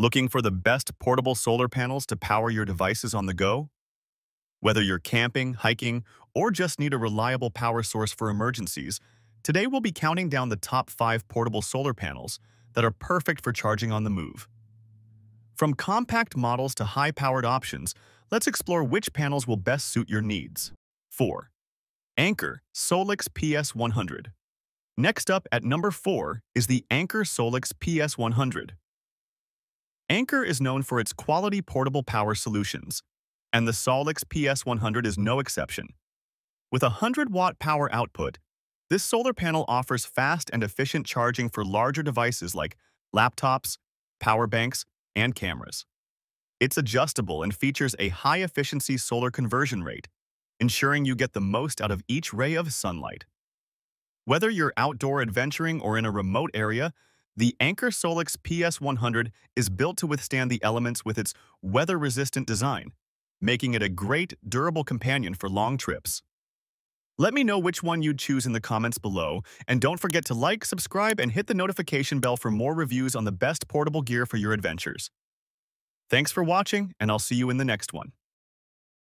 Looking for the best portable solar panels to power your devices on the go? Whether you're camping, hiking, or just need a reliable power source for emergencies, today we'll be counting down the top 5 portable solar panels that are perfect for charging on the move. From compact models to high-powered options, let's explore which panels will best suit your needs. 4. Anker SOLIX PS100. Next up at number 4 is the Anker SOLIX PS100. Anker is known for its quality portable power solutions, and the SOLIX PS100 is no exception. With a 100-watt power output, this solar panel offers fast and efficient charging for larger devices like laptops, power banks, and cameras. It's adjustable and features a high-efficiency solar conversion rate, ensuring you get the most out of each ray of sunlight. Whether you're outdoor adventuring or in a remote area, the Anker SOLIX PS100 is built to withstand the elements with its weather-resistant design, making it a great, durable companion for long trips. Let me know which one you'd choose in the comments below, and don't forget to like, subscribe, and hit the notification bell for more reviews on the best portable gear for your adventures. Thanks for watching, and I'll see you in the next one.